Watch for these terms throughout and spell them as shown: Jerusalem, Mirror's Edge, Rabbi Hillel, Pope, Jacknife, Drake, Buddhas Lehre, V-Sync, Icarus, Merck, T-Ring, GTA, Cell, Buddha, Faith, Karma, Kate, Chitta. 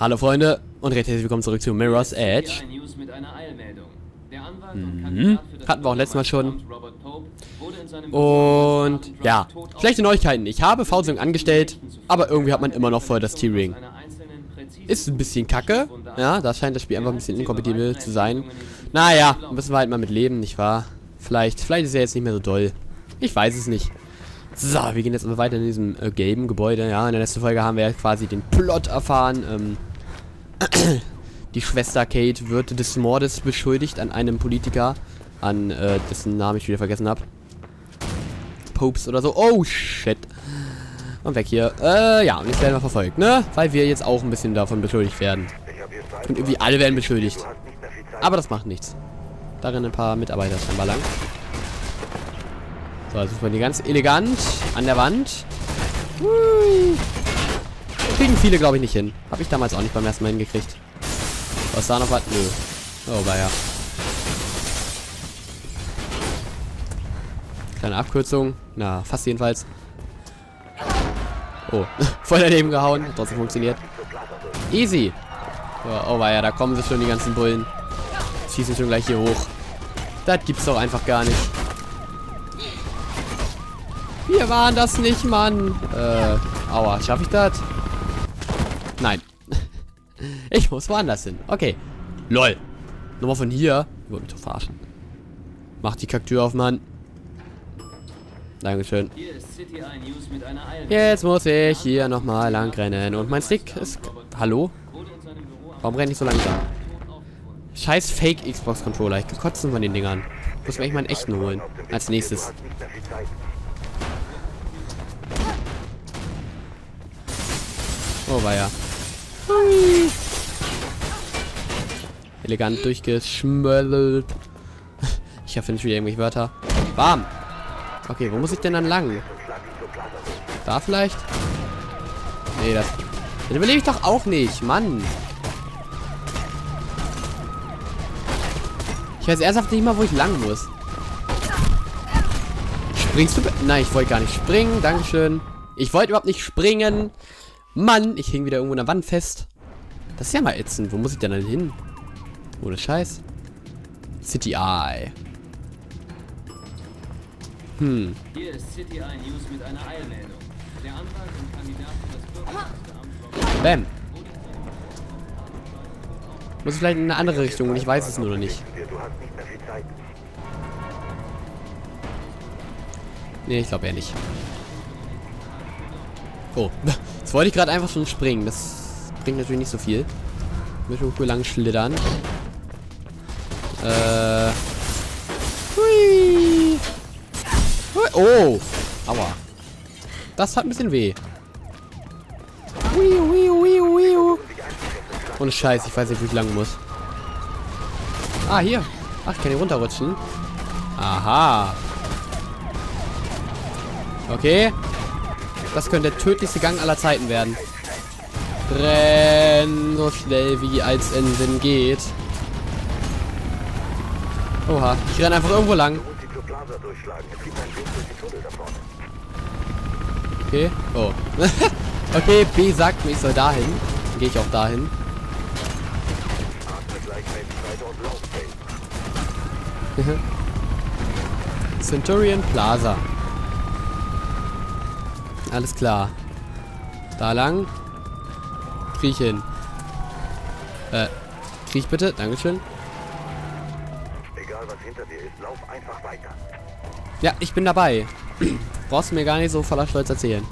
Hallo Freunde und recht herzlich willkommen zurück zu Mirror's Edge. Hatten wir auch letztes Mal schon. Und ja, schlechte Neuigkeiten. Ich habe V-Sync angestellt, aber irgendwie hat man immer noch voll das T-Ring. Ist ein bisschen kacke. Ja, da scheint das Spiel einfach ein bisschen inkompatibel zu sein. Naja, müssen wir halt mal mit leben, nicht wahr? Vielleicht ist er jetzt nicht mehr so doll. Ich weiß es nicht. So, wir gehen jetzt aber weiter in diesem gelben Gebäude. Ja, in der letzten Folge haben wir ja quasi den Plot erfahren. Die Schwester Kate wird des Mordes beschuldigt an einem Politiker, an dessen Namen ich wieder vergessen habe. Popes oder so. Oh, shit. Und weg hier. Ja, und jetzt werden wir verfolgt, ne? Weil wir jetzt auch ein bisschen davon beschuldigt werden. Und irgendwie alle werden beschuldigt. Aber das macht nichts. Da rennen ein paar Mitarbeiter scheinbar lang. So, jetzt müssen wir die ganz elegant an der Wand. Hui. Kriegen viele, glaube ich, nicht hin. Habe ich damals auch nicht beim ersten Mal hingekriegt. Was da noch was? Nö. Oh, war ja. Kleine Abkürzung. Na, fast jedenfalls. Oh, voll daneben gehauen. Hat trotzdem funktioniert. Easy. Oh, war ja, da kommen sie schon, die ganzen Bullen. Schießen schon gleich hier hoch. Das gibt's doch einfach gar nicht. Wir waren das nicht, Mann. Aua, schaffe ich das? Nein. Ich muss woanders hin. Okay. Lol. Nochmal von hier. Ich wollte mich doch verarschen. Mach die Kacktür auf, Mann. Dankeschön. Jetzt muss ich hier nochmal lang rennen. Und mein Stick ist... Hallo? Warum renne ich so langsam? Scheiß Fake-Xbox-Controller. Ich gekotzt von den Dingern. Muss mir echt mal einen echten holen. Als nächstes. Oh, war ja. Hui. Elegant durchgeschmöllelt. Ich erfinde wieder irgendwelche Wörter. Bam! Okay, wo muss ich denn dann lang? Da vielleicht? Nee, das... Den überlebe ich doch auch nicht, Mann! Ich weiß ernsthaft nicht mal, wo ich lang muss. Springst du... Nein, ich wollte gar nicht springen. Dankeschön. Ich wollte überhaupt nicht springen. Mann, ich hing wieder irgendwo an der Wand fest. Das ist ja mal ätzend. Wo muss ich denn dann hin? Ohne Scheiß. City Eye. Hm. Hier ist City Eye News mit einer Eilmeldung. Der Antrag und Kandidat für das Bürgermeister. Bäm. Muss ich vielleicht in eine andere Richtung und ich weiß es nur noch nicht. Nee, ich glaube eher nicht. Oh, jetzt wollte ich gerade einfach schon springen. Das bringt natürlich nicht so viel. Müssen wir cool lang schlittern. Hui. Hui. Oh. Aua. Das hat ein bisschen weh. Hui, hui, hui, hui. Ohne Scheiß, ich weiß nicht, wie ich lang muss. Ah, hier. Ach, ich kann hier runterrutschen. Aha. Okay. Das könnte der tödlichste Gang aller Zeiten werden. Renn so schnell wie als in Sinn geht. Oha, ich renne einfach irgendwo lang. Okay, oh. Okay, B sagt mir, ich soll dahin. Dann gehe ich auch dahin. Centurion Plaza. Alles klar. Da lang. Krieg ich hin. Krieg ich bitte? Dankeschön. Egal was hinter dir ist, lauf einfach weiter. Ja, ich bin dabei. Brauchst du mir gar nicht so voller Stolz erzählen.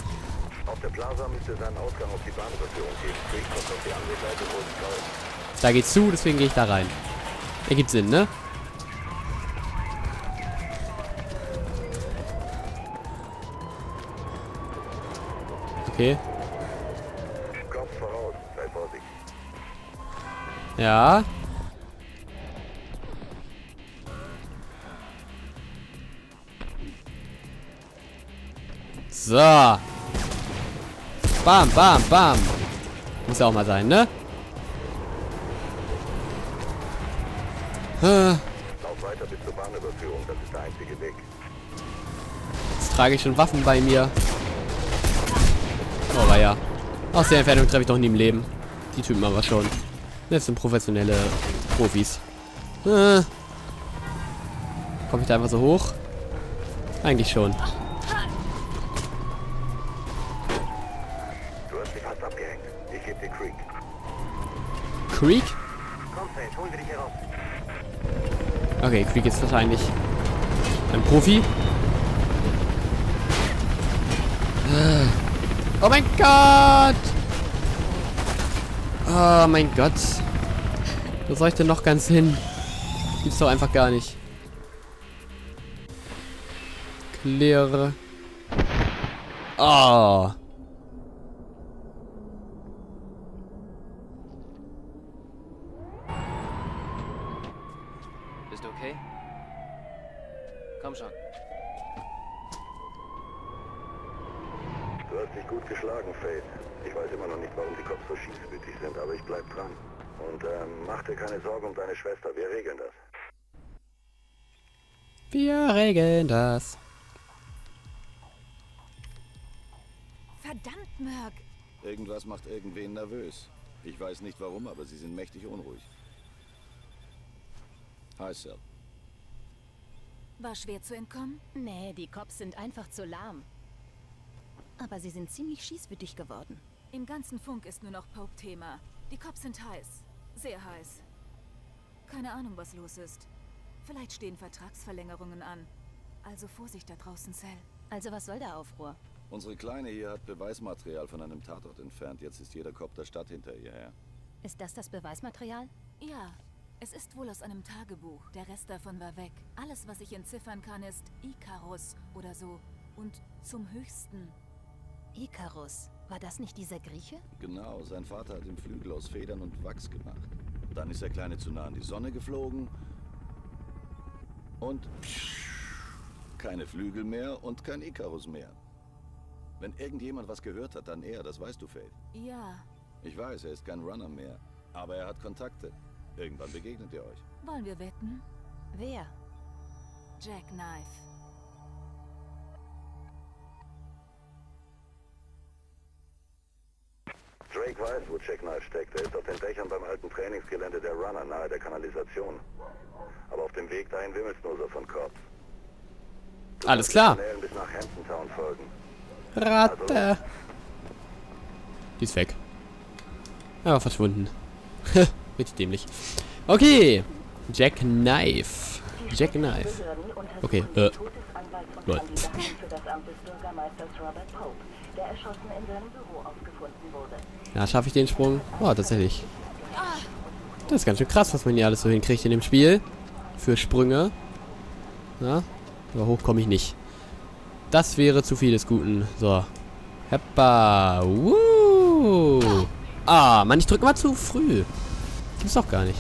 Auf der Plaza müsste sein Ausgang auf die Bahnüberführung gehen. Krieg kommt auf die andere Seite, wo es kalt ist. Da geht's zu, deswegen gehe ich da rein. Ergibt Sinn, ne? Okay. Kopf voraus, sei vorsichtig. Ja. So. Bam, bam, bam. Muss ja auch mal sein, ne? Lauf weiter bis zur Bahnüberführung, das ist der einzige Weg. Jetzt trage ich schon Waffen bei mir. Oh, war ja. Aus der Entfernung treffe ich doch nie im Leben. Die Typen aber schon. Das sind professionelle Profis. Komme ich da einfach so hoch? Eigentlich schon. Du hast mich fast abgehängt. Ich geb dir Creek. Creek? Komm, Faith, hol dich hier raus. Okay, Creek ist wahrscheinlich ein Profi. Oh mein Gott! Oh mein Gott. Wo soll ich denn noch ganz hin? Gibt's doch einfach gar nicht. Leere. Oh. Bist du okay? Komm schon. Du hast dich gut geschlagen, Faith. Ich weiß immer noch nicht, warum die Cops so schießwütig sind, aber ich bleib dran. Und mach dir keine Sorgen um deine Schwester, wir regeln das. Wir regeln das. Verdammt, Merck! Irgendwas macht irgendwen nervös. Ich weiß nicht warum, aber sie sind mächtig unruhig. Hi, Cell. War schwer zu entkommen? Nee, die Cops sind einfach zu lahm. Aber sie sind ziemlich schießwütig geworden. Im ganzen Funk ist nur noch Pope-Thema. Die Cops sind heiß. Sehr heiß. Keine Ahnung, was los ist. Vielleicht stehen Vertragsverlängerungen an. Also Vorsicht da draußen, Cell. Also was soll der Aufruhr? Unsere Kleine hier hat Beweismaterial von einem Tatort entfernt. Jetzt ist jeder Kopf der Stadt hinter ihr her. Ist das das Beweismaterial? Ja, es ist wohl aus einem Tagebuch. Der Rest davon war weg. Alles, was ich entziffern kann, ist Icarus oder so. Und zum Höchsten. Icarus? War das nicht dieser Grieche? Genau, sein Vater hat den Flügel aus Federn und Wachs gemacht. Dann ist der Kleine zu nah an die Sonne geflogen. Und keine Flügel mehr und kein Icarus mehr. Wenn irgendjemand was gehört hat, dann er, das weißt du, Faith. Ja. Ich weiß, er ist kein Runner mehr, aber er hat Kontakte. Irgendwann begegnet ihr euch. Wollen wir wetten? Wer? Jacknife. Drake weiß, wo Jacknife steckt. Er ist auf den Dächern beim alten Trainingsgelände der Runner nahe der Kanalisation. Aber auf dem Weg dahin wimmelst nur so von Cops. Alles klar. Bis nach Hampton Town folgen. Ratte. Die ist weg. Aber verschwunden. Richtig dämlich. Okay. Jacknife. Jacknife. Okay. Lol. Ja, schaffe ich den Sprung? Oh, tatsächlich. Das ist ganz schön krass, was man hier alles so hinkriegt in dem Spiel. Für Sprünge. Na? Aber hoch komme ich nicht. Das wäre zu viel des Guten. So. Heppa. Ah, Mann, ich drücke mal zu früh. Gibt's doch gar nicht.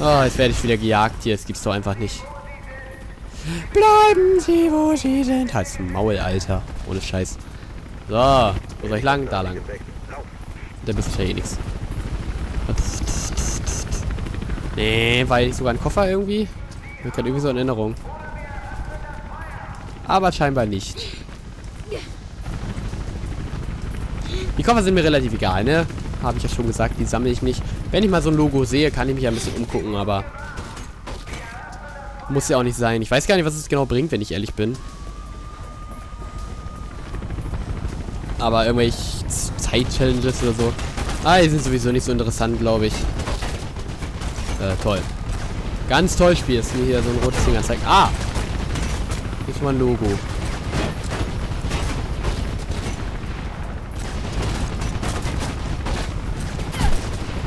Oh, jetzt werde ich wieder gejagt hier. Das gibt's doch einfach nicht. Bleiben Sie, wo Sie sind. Halt's Maul, Alter. Ohne Scheiß. So. Wo soll ich lang? Da lang. Da bist du ja eh nix. Nee, weil ich sogar einen Koffer irgendwie. Ich hab gerade irgendwie so eine Erinnerung. Aber scheinbar nicht. Die Koffer sind mir relativ egal, ne? Habe ich ja schon gesagt, die sammle ich nicht. Wenn ich mal so ein Logo sehe, kann ich mich ein bisschen umgucken, aber... Muss ja auch nicht sein. Ich weiß gar nicht, was es genau bringt, wenn ich ehrlich bin. Aber irgendwelche Zeit-Challenges oder so. Ah, die sind sowieso nicht so interessant, glaube ich. Toll. Ganz toll, Spiel, dass mir hier so ein rotes Ding anzeigt. Ah! Nicht mal ein Logo.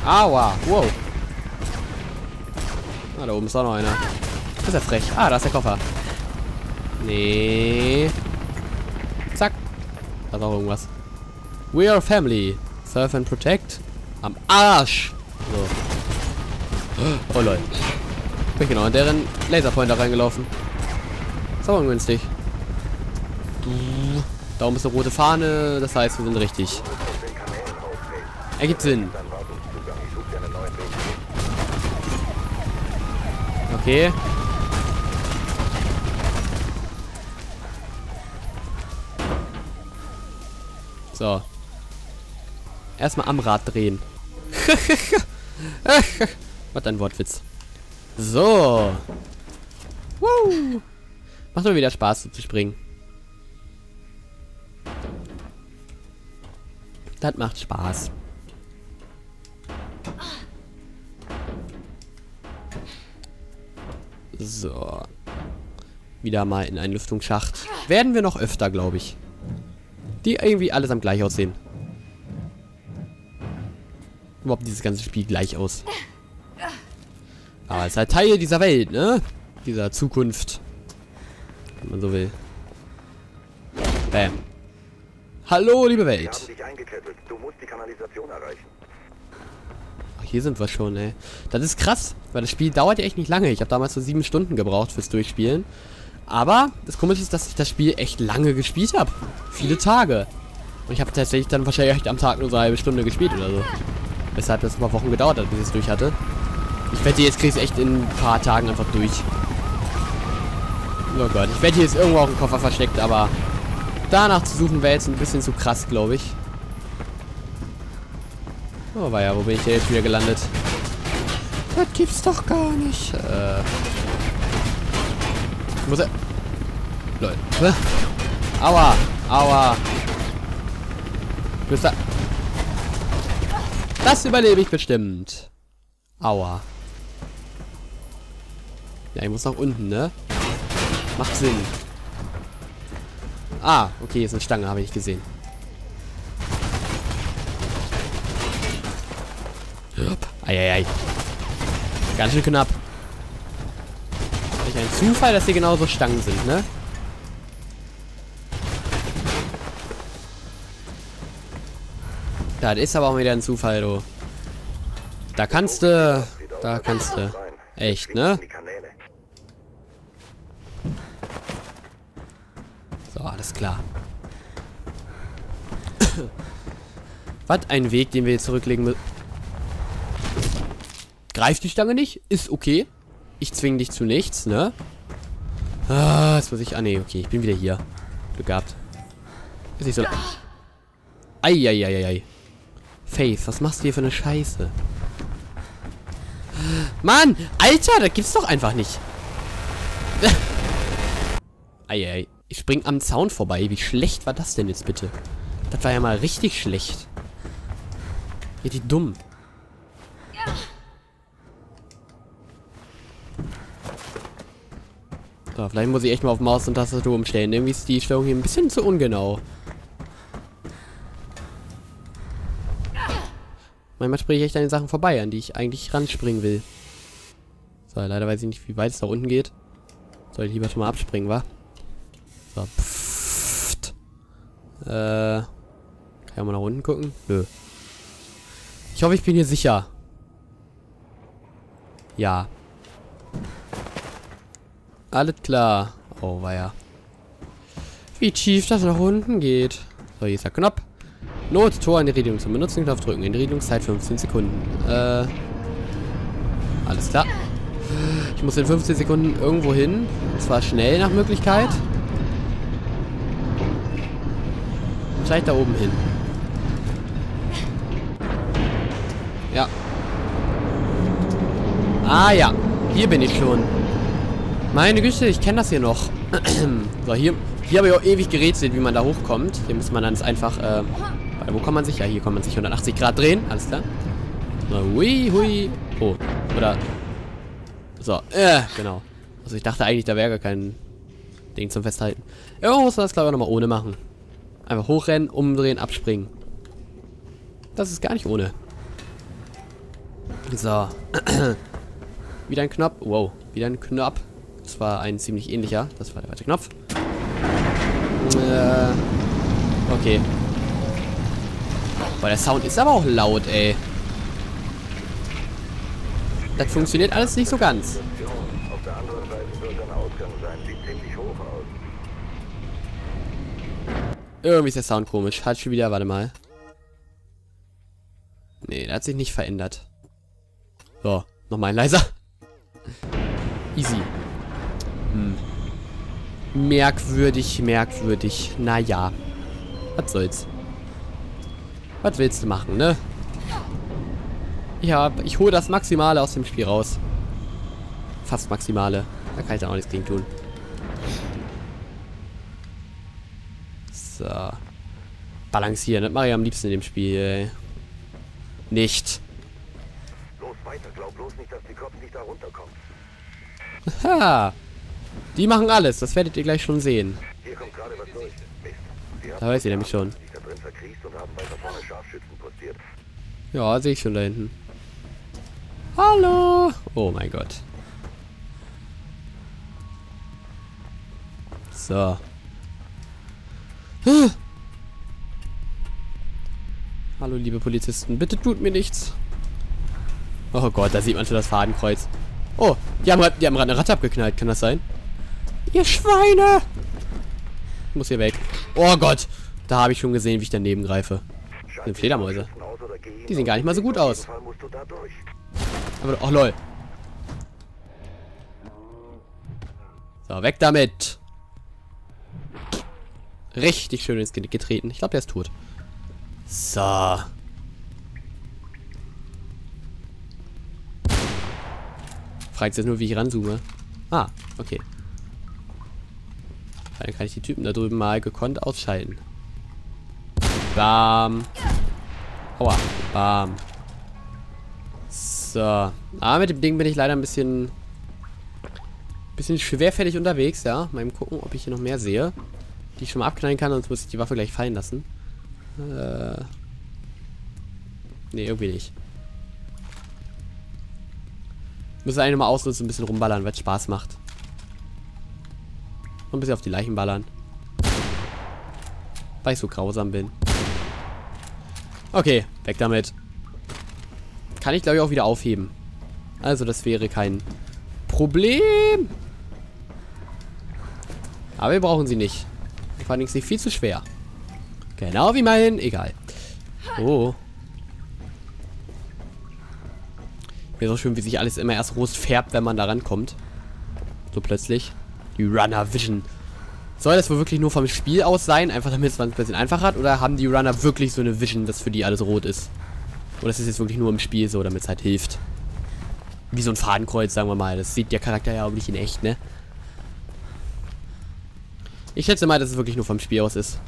Aua. Wow. Ah, da oben ist auch noch einer. Das ist ja frech. Ah, da ist der Koffer. Nee. Zack. Da ist auch irgendwas. We are family. Serve and protect. Am Arsch. So. Oh, lol. Bin genau in deren Laserpointer reingelaufen. Das ist aber ungünstig. Da oben ist eine rote Fahne, das heißt, wir sind richtig. Ergibt Sinn. Okay. So. Erstmal am Rad drehen. Was ein Wortwitz. So. Woo. Macht mir wieder Spaß, so zu springen. Das macht Spaß. So. Wieder mal in einen Lüftungsschacht. Werden wir noch öfter, glaube ich. Die irgendwie allesamt gleich aussehen. Überhaupt dieses ganze Spiel gleich aus. Aber es ist halt Teil dieser Welt, ne? Dieser Zukunft. Wenn man so will. Bam. Hallo, liebe Welt. Wir haben dich eingekettet. Du musst die Kanalisation erreichen. Ach, hier sind wir schon, ey. Das ist krass, weil das Spiel dauert ja echt nicht lange. Ich habe damals so 7 Stunden gebraucht fürs Durchspielen. Aber das Komische ist, dass ich das Spiel echt lange gespielt habe. Viele Tage. Und ich habe tatsächlich dann wahrscheinlich am Tag nur so eine halbe Stunde gespielt oder so. Weshalb das ein paar Wochen gedauert hat, bis ich es durch hatte. Ich wette, jetzt krieg's echt in ein paar Tagen einfach durch. Oh Gott, ich wette, hier ist irgendwo auch ein Koffer versteckt, aber danach zu suchen wäre jetzt ein bisschen zu krass, glaube ich. Oh weia, wo bin ich denn jetzt wieder gelandet? Das gibt's doch gar nicht. Muss er... Lol. Aua. Aua. Müsste... Das überlebe ich bestimmt. Aua. Ja, ich muss nach unten, ne? Macht Sinn. Ah, okay, hier ist eine Stange, habe ich gesehen. Eieiei. Ganz schön knapp. Ist ein Zufall, dass hier genauso Stangen sind, ne? Das ist aber auch wieder ein Zufall, du. Da kannst du. Da kannst du. Echt, ne? So, alles klar. Was ein Weg, den wir jetzt zurücklegen müssen. Greift die Stange nicht? Ist okay. Ich zwinge dich zu nichts, ne? Ah, jetzt muss ich. Ah, nee, okay. Ich bin wieder hier. Glück gehabt. Ist nicht so. Eieieiei. Faith, was machst du hier für eine Scheiße? Mann! Alter, das gibt's doch einfach nicht. Eieiei. Ich spring am Zaun vorbei. Wie schlecht war das denn jetzt bitte? Das war ja mal richtig schlecht. Richtig dumm. So, vielleicht muss ich echt mal auf Maus und Tastatur umstellen. Irgendwie ist die Steuerung hier ein bisschen zu ungenau. Manchmal springe ich echt an den Sachen vorbei, an die ich eigentlich ranspringen will. So, leider weiß ich nicht, wie weit es da unten geht. Soll ich lieber schon mal abspringen, wa? So, pfft. Kann ich auch mal nach unten gucken? Nö. Ich hoffe, ich bin hier sicher. Ja. Alles klar. Oh, weia. Wie tief das nach unten geht. So, hier ist der Knopf. Nottor in die Regelung zum Benutzen, Knopf drücken. In die Regelungszeit 15 Sekunden. Alles klar. Ich muss in 15 Sekunden irgendwo hin. Und zwar schnell nach Möglichkeit. Vielleicht da oben hin. Ja. Ah ja. Hier bin ich schon. Meine Güte, ich kenne das hier noch. So, hier habe ich auch ewig gerätselt, wie man da hochkommt. Hier muss man dann einfach... Wo kann man sich? Ja, hier kann man sich 180 Grad drehen. Alles klar. Hui, hui. Oh, oder... So, genau. Also ich dachte eigentlich, da wäre gar kein Ding zum Festhalten. Irgendwo muss man das, glaube ich, nochmal ohne machen. Einfach hochrennen, umdrehen, abspringen. Das ist gar nicht ohne. So. Wieder ein Knopf. Wow, wieder ein Knopf. Das war ein ziemlich ähnlicher. Das war der weite Knopf. Okay. Boah, der Sound ist aber auch laut, ey. Das funktioniert alles nicht so ganz. Auf der anderen Seite wird ein Ausgang sein. Sieht ziemlich hoch aus. Irgendwie ist der Sound komisch. Hat schon wieder, warte mal. Nee, der hat sich nicht verändert. So, nochmal leiser. Easy. Merkwürdig, merkwürdig. Naja. Was soll's? Was willst du machen, ne? Ja, ich hole das Maximale aus dem Spiel raus. Fast Maximale. Da kann ich dann auch nichts gegen tun. So. Balancieren, das mache ich am liebsten in dem Spiel. Nicht. Los weiter, glaub bloß nicht, dass die Koppen nicht da runterkommen. Aha. Die machen alles, das werdet ihr gleich schon sehen. Hier kommt gerade was durch. Da weiß ich nämlich schon. Ja, sehe ich schon da hinten. Hallo! Oh mein Gott. So. Hallo, liebe Polizisten. Bitte tut mir nichts. Oh Gott, da sieht man schon das Fadenkreuz. Oh, die haben gerade eine Ratte abgeknallt. Kann das sein? Ihr Schweine! Ich muss hier weg. Oh Gott! Da habe ich schon gesehen, wie ich daneben greife. Das sind Fledermäuse. Die sehen gar nicht mal so gut aus. Aber, oh lol. So, weg damit. Richtig schön ins Genick getreten. Ich glaube, der ist tot. So. Fragt jetzt nur, wie ich ranzoome. Ah, okay. Dann kann ich die Typen da drüben mal gekonnt ausschalten. Bam. Aua. Bam. So. Ah, mit dem Ding bin ich leider ein bisschen schwerfällig unterwegs, ja. Mal gucken, ob ich hier noch mehr sehe, die ich schon mal abknallen kann, sonst muss ich die Waffe gleich fallen lassen. Ne, irgendwie nicht. Müssen wir eigentlich nochmal ausnutzen, ein bisschen rumballern, weil es Spaß macht. Und ein bisschen auf die Leichen ballern. Weil ich so grausam bin. Okay, weg damit. Kann ich, glaube ich, auch wieder aufheben. Also, das wäre kein Problem. Aber wir brauchen sie nicht. Vor allem ist sie viel zu schwer. Genau wie mein... Egal. Oh. Mir ist auch schön, wie sich alles immer erst rot färbt, wenn man da rankommt. So plötzlich. Die Runner Vision. Soll das wohl wirklich nur vom Spiel aus sein? Einfach damit es ein bisschen einfacher hat? Oder haben die Runner wirklich so eine Vision, dass für die alles rot ist? Oder ist es jetzt wirklich nur im Spiel so, damit es halt hilft? Wie so ein Fadenkreuz, sagen wir mal. Das sieht der Charakter ja auch nicht in echt, ne? Ich schätze mal, dass es wirklich nur vom Spiel aus ist.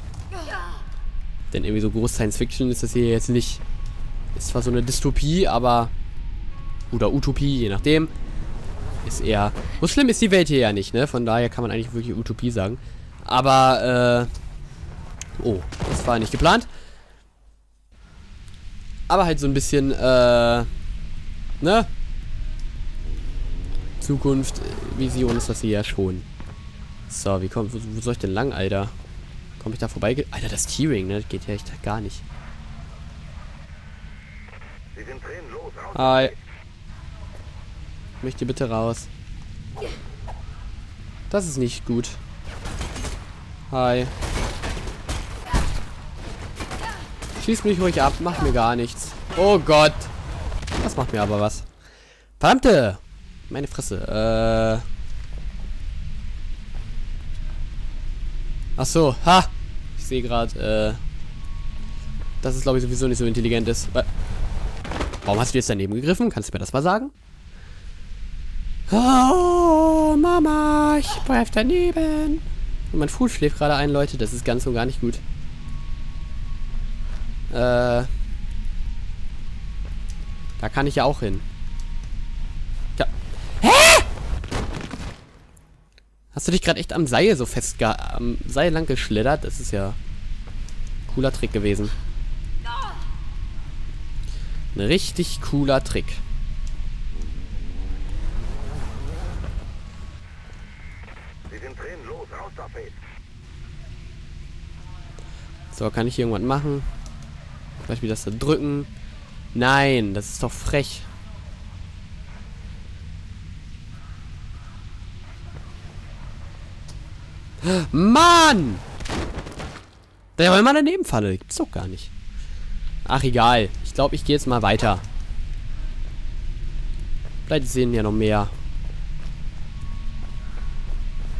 Denn irgendwie so groß Science-Fiction ist das hier jetzt nicht. Ist zwar so eine Dystopie, aber... Oder Utopie, je nachdem. Ist eher... So schlimm ist die Welt hier ja nicht, ne? Von daher kann man eigentlich wirklich Utopie sagen. Aber, oh, das war nicht geplant. Aber halt so ein bisschen, ne? Zukunft, Vision ist das hier ja schon. So, wie kommt... Wo soll ich denn lang, Alter? Komme ich da vorbei? Alter, das T-Ring, ne? Das geht ja echt gar nicht. Hi. Möchte bitte raus. Das ist nicht gut. Hi. Schieß mich ruhig ab. Macht mir gar nichts. Oh Gott. Das macht mir aber was. Verdammte. Meine Fresse. Ach so. Ha. Ich sehe gerade, dass es, glaube ich, sowieso nicht so intelligent ist. Warum hast du jetzt daneben gegriffen? Kannst du mir das mal sagen? Oh, Mama, ich bleib daneben. Und mein Fuß schläft gerade ein, Leute. Das ist ganz und gar nicht gut. Da kann ich ja auch hin. Ja. Hä? Hast du dich gerade echt am Seil so am Seil lang geschlittert? Das ist ja ein cooler Trick gewesen. Ein richtig cooler Trick. So, kann ich hier irgendwas machen? Zum Beispiel das da drücken. Nein, das ist doch frech. Mann! Da war immer eine Nebenfalle. Gibt's doch gar nicht. Ach, egal. Ich glaube, ich gehe jetzt mal weiter. Vielleicht sehen wir ja noch mehr.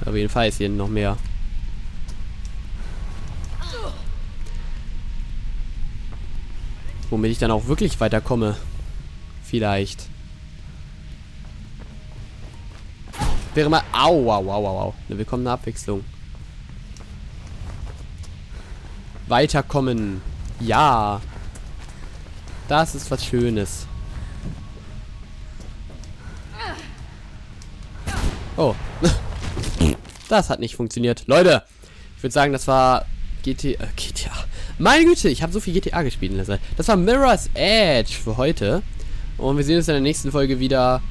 Auf jeden Fall ist hier noch mehr. Womit ich dann auch wirklich weiterkomme. Vielleicht. Wäre mal... Au, au, au, au, au. Wir bekommen eine Abwechslung. Weiterkommen. Ja. Das ist was Schönes. Oh. Das hat nicht funktioniert. Leute, ich würde sagen, das war GTA. Meine Güte, ich habe so viel GTA gespielt in der Zeit. Das war Mirror's Edge für heute. Und wir sehen uns in der nächsten Folge wieder.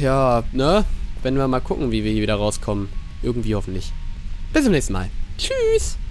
Ja, ne? Wenn wir mal gucken, wie wir hier wieder rauskommen. Irgendwie hoffentlich. Bis zum nächsten Mal. Tschüss.